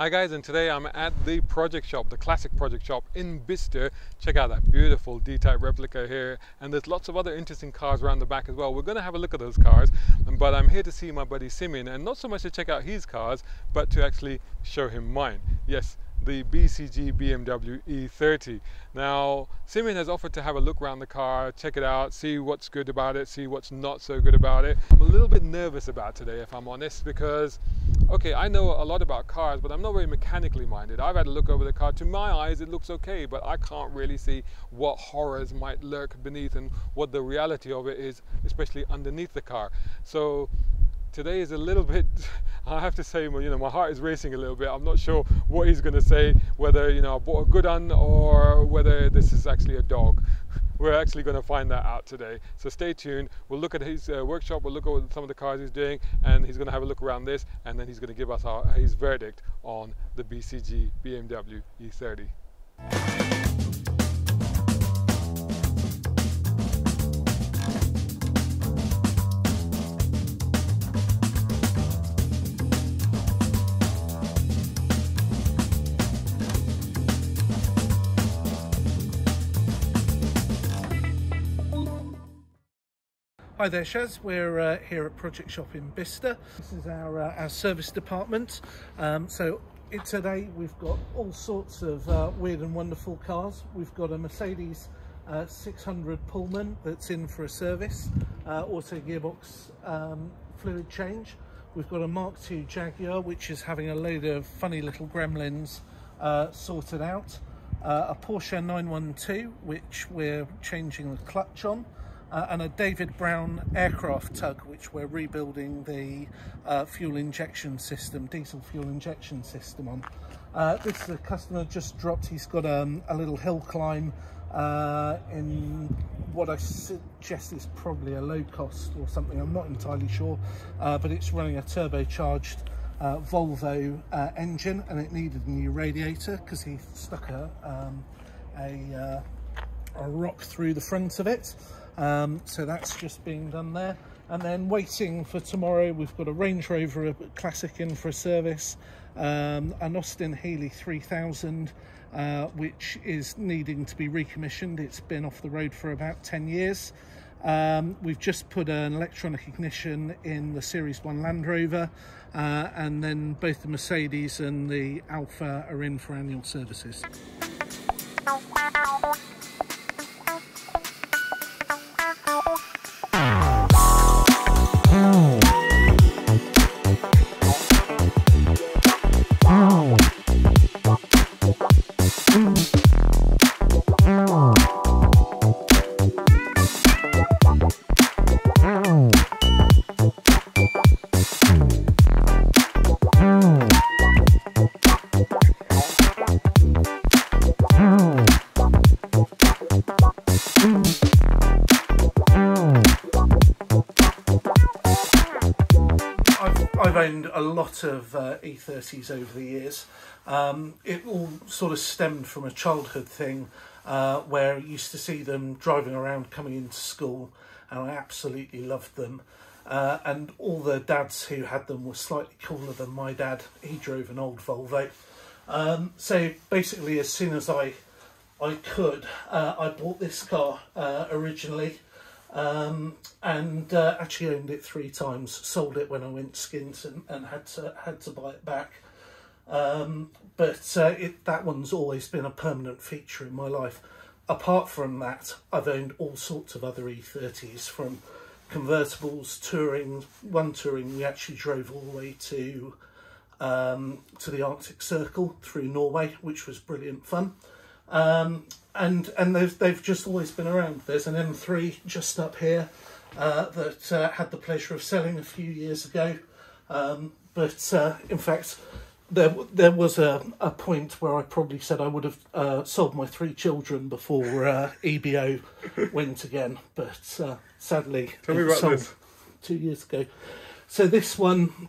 Hi guys, and today I'm at the Project Shop, the classic Project Shop in Bicester. Check out that beautiful D-type replica here, and there's lots of other interesting cars around the back as well. We're going to have a look at those cars, but I'm here to see my buddy Simeon, and not so much to check out his cars, but to actually show him mine. Yes, the BCG BMW E30. Now, Simeon has offered to have a look around the car, check it out, see what's good about it, see what's not so good about it. I'm a little bit nervous about today, if I'm honest, because okay, I know a lot about cars, but I'm not very mechanically minded. I've had a look over the car. To my eyes, it looks okay, but I can't really see what horrors might lurk beneath and what the reality of it is, especially underneath the car. So today is a little bit, I have to say, you know, my heart is racing a little bit. I'm not sure what he's going to say, whether, you know, I bought a good one or whether this is actually a dog. We're actually going to find that out today, so stay tuned. We'll look at his workshop, we'll look at some of the cars he's doing, and he's going to have a look around this, and then he's going to give us his verdict on the BCG BMW E30. Hi there Shaz, we're here at Project Shop in Bicester. This is our service department. Today we've got all sorts of weird and wonderful cars. We've got a Mercedes 600 Pullman that's in for a service, auto gearbox fluid change. We've got a Mark II Jaguar which is having a load of funny little gremlins sorted out. A Porsche 912 which we're changing the clutch on. And a David Brown aircraft tug, which we're rebuilding the fuel injection system, diesel fuel injection system on. This is a customer just dropped. He's got a little hill climb in what I suggest is probably a low cost or something. I'm not entirely sure, but it's running a turbocharged Volvo engine, and it needed a new radiator because he stuck a rock through the front of it. So that's just being done there, and then waiting for tomorrow we've got a Range Rover Classic in for a service, an Austin Healey 3000 which is needing to be recommissioned. It's been off the road for about 10 years. We've just put an electronic ignition in the Series 1 Land Rover, and then both the Mercedes and the Alpha are in for annual services. A lot of E30s over the years. It all sort of stemmed from a childhood thing where I used to see them driving around coming into school, and I absolutely loved them. And all the dads who had them were slightly cooler than my dad. He drove an old Volvo. So basically as soon as I could, I bought this car originally. And actually owned it 3 times, sold it when I went skint, and had to buy it back. That one's always been a permanent feature in my life. Apart from that, I've owned all sorts of other E30s, from convertibles, touring. One touring we actually drove all the way to the Arctic Circle through Norway, which was brilliant fun. And they've just always been around. There's an M3 just up here that had the pleasure of selling a few years ago. In fact, there was a point where I probably said I would have sold my 3 children before EBO went again. But sadly, it was sold 2 years ago. So this one,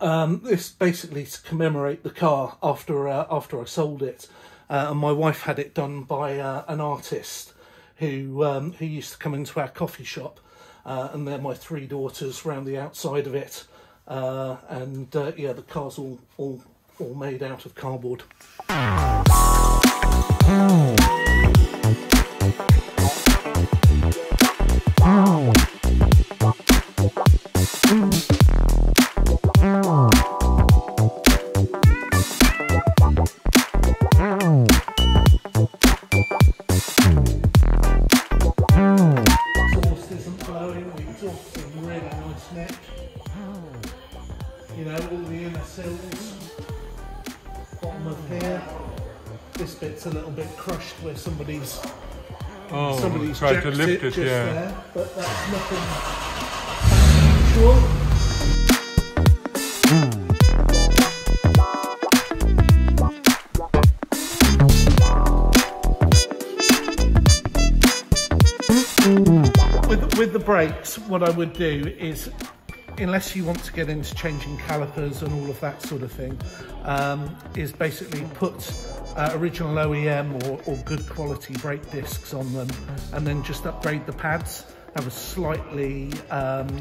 this basically to commemorate the car after I sold it. And my wife had it done by an artist who used to come into our coffee shop, and then my 3 daughters round the outside of it, the car's all all made out of cardboard. Somebody's tried to lift it, yeah. There, but that's nothing unusual. With the brakes, what I would do is, unless you want to get into changing calipers and all of that sort of thing, is basically put original OEM or good quality brake discs on them, and then just upgrade the pads, have a slightly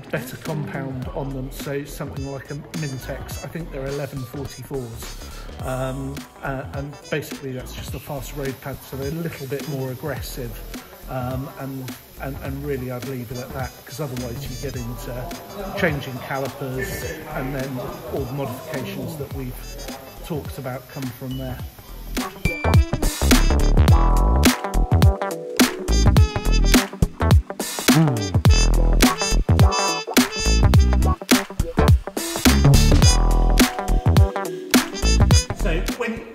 better compound on them, so something like a Mintex, I think they're 1144s, and basically that's just a fast road pad, so they're a little bit more aggressive, and really I'd leave it at that, because otherwise you get into changing calipers, and then all the modifications that we've talked about come from there. So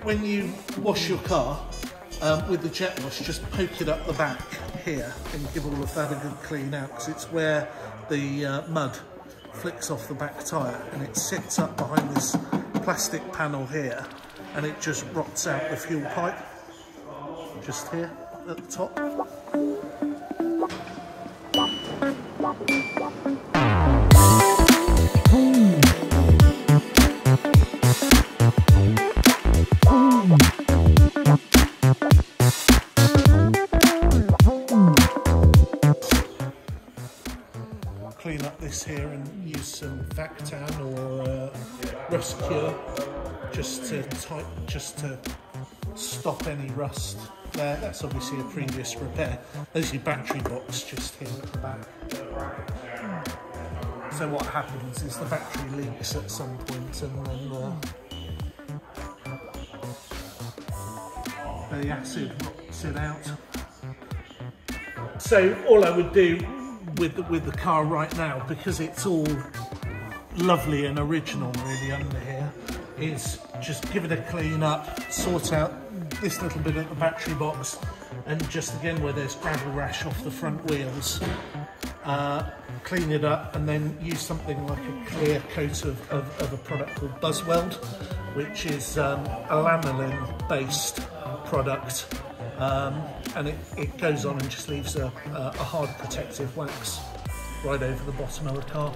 when you wash your car with the jet wash, just poke it up the back here and give all of that a good clean out, because it's where the mud flicks off the back tyre, and it sits up behind this plastic panel here, and it just rots out the fuel pipe just here at the top. Clean up this here and use some Vactan or Rust Cure just to stop any rust there. That's obviously a previous repair. There's your battery box just here at the back. So what happens is the battery leaks at some point, and then the acid rots it out. So all I would do with the car right now, because it's all lovely and original really under here, is just give it a clean up, sort out this little bit at the battery box, and just again where there's gravel rash off the front wheels, clean it up, and then use something like a clear coat of a product called BuzzWeld, which is a lanolin based product, and it goes on and just leaves a hard protective wax right over the bottom of the car.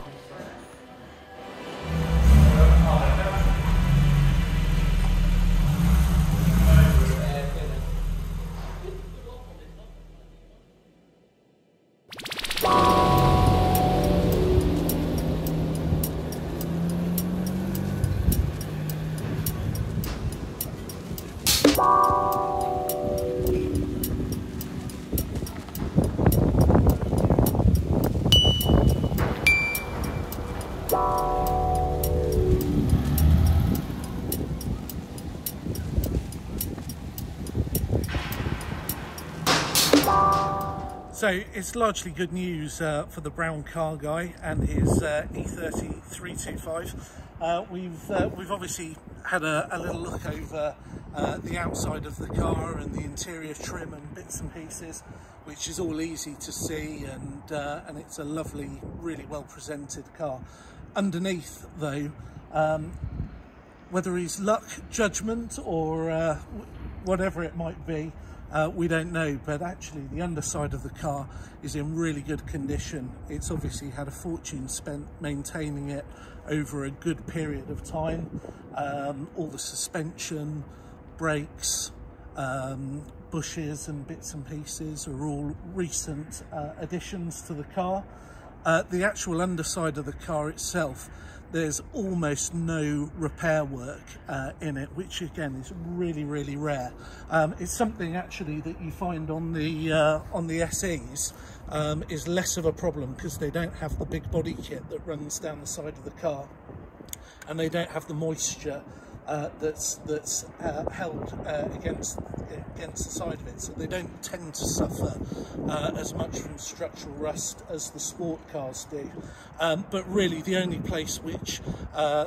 So it's largely good news for the Brown Car Guy and his E30 325. We've obviously had a little look over the outside of the car and the interior trim and bits and pieces, which is all easy to see, and it's a lovely, really well presented car. Underneath though, whether he's luck, judgment, or whatever it might be, we don't know, but actually the underside of the car is in really good condition. It's obviously had a fortune spent maintaining it over a good period of time. All the suspension, brakes, bushes and bits and pieces are all recent additions to the car. The actual underside of the car itself, there's almost no repair work in it, which again is really, really rare. It's something actually that you find on the SEs is less of a problem because they don't have the big body kit that runs down the side of the car, and they don't have the moisture that's held against the side of it, so they don't tend to suffer as much from structural rust as the sport cars do. But really the only place which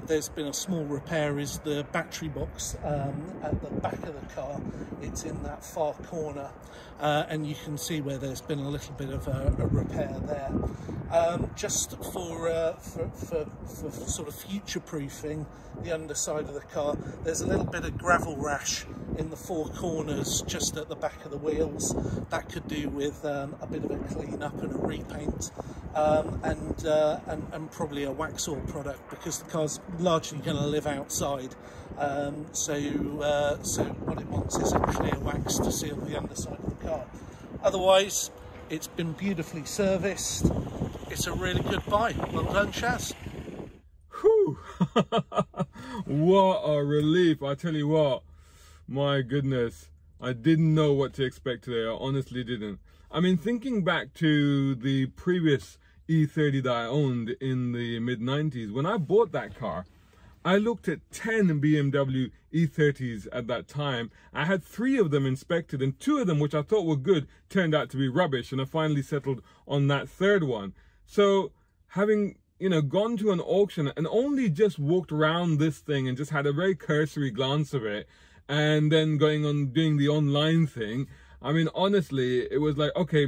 there's been a small repair is the battery box at the back of the car. It's in that far corner, and you can see where there's been a little bit of a repair there. Just for sort of future proofing the underside of the car, there's a little bit of gravel rash in the four corners just at the back of the wheels. That could do with a bit of a clean up and a repaint, and probably a Waxaw product, because the car's largely going to live outside. So what it wants is a clear wax to seal the underside of the car. Otherwise, it's been beautifully serviced. It's a really good buy. Well done, Shaz. Whew. What a relief. I tell you what, my goodness, I didn't know what to expect today. I honestly didn't. I mean, thinking back to the previous E30 that I owned in the mid-90s, when I bought that car, I looked at 10 BMW E30s at that time. I had 3 of them inspected, and 2 of them, which I thought were good, turned out to be rubbish, and I finally settled on that third one. So having, you know, gone to an auction and only just walked around this thing and just had a very cursory glance of it, and then going on doing the online thing, I mean, honestly, it was like, okay,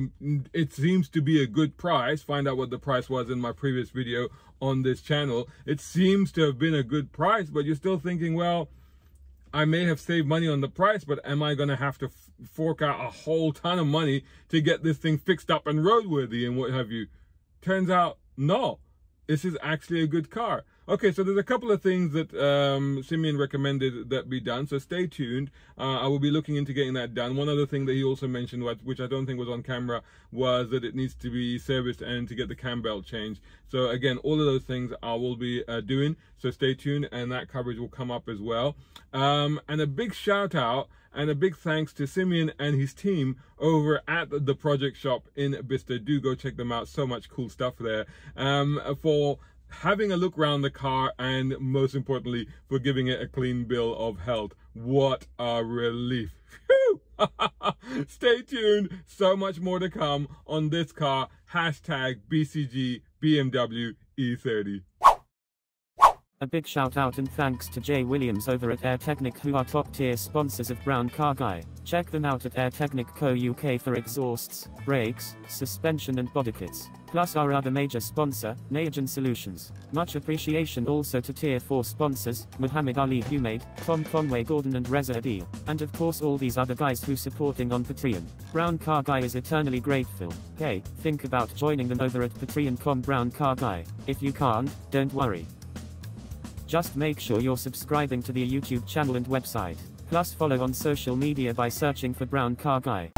it seems to be a good price. Find out what the price was in my previous video on this channel. It seems to have been a good price, but you're still thinking, well, I may have saved money on the price, but am I going to have to fork out a whole ton of money to get this thing fixed up and roadworthy and what have you? Turns out, no. This is actually a good car. Okay, so there's a couple of things that Simeon recommended that be done, so stay tuned. I will be looking into getting that done. One other thing that he also mentioned, which I don't think was on camera, was that it needs to be serviced and to get the cam belt changed. So again, all of those things I will be doing, so stay tuned, and that coverage will come up as well. And a big shout out and a big thanks to Simeon and his team over at the Project Shop in Bicester. Do go check them out, so much cool stuff there. For having a look around the car, and most importantly, for giving it a clean bill of health. What a relief. Stay tuned, so much more to come on this car. Hashtag BCG BMW E30. A big shout out and thanks to Jay Williams over at Air Technic, who are top tier sponsors of BrownCarGuy. Check them out at Air Technic Co UK for exhausts, brakes, suspension and body kits, plus our other major sponsor, Neogen Solutions. Much appreciation also to Tier 4 sponsors, Muhammad Ali Humaid, Tom Conway-Gordon and Reza Adil, and of course all these other guys who supporting on Patreon. BrownCarGuy is eternally grateful. Hey, think about joining them over at patreon.com/BrownCarGuy. If you can't, don't worry. Just make sure you're subscribing to the YouTube channel and website. Plus follow on social media by searching for BrownCarGuy.